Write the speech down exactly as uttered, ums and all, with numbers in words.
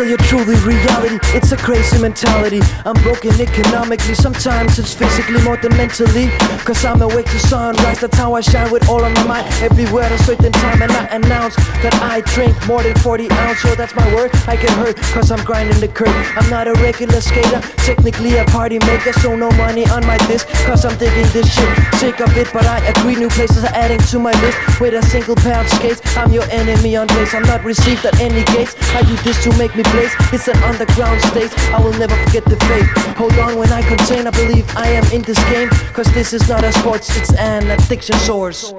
until you're truly reality. It's a crazy mentality. I'm broken economically, sometimes it's physically more than mentally, cause I'm awake to sunrise. That's how I shine with all on my mind. Everywhere at a certain time, and I announce that I drink more than forty ounce. So that's my word, I get hurt cause I'm grinding the curve. I'm not a regular skater, technically a party maker. So no money on my disc cause I'm digging this shit. Sick of it, but I agree. New places are adding to my list with a single pair of skates. I'm your enemy on days, I'm not received at any gates. I do this to make me blaze, it's an underground stage. I will never forget the fate. Hold on when I contain, I believe I am in this game, cause this is not a sports, it's an addiction source.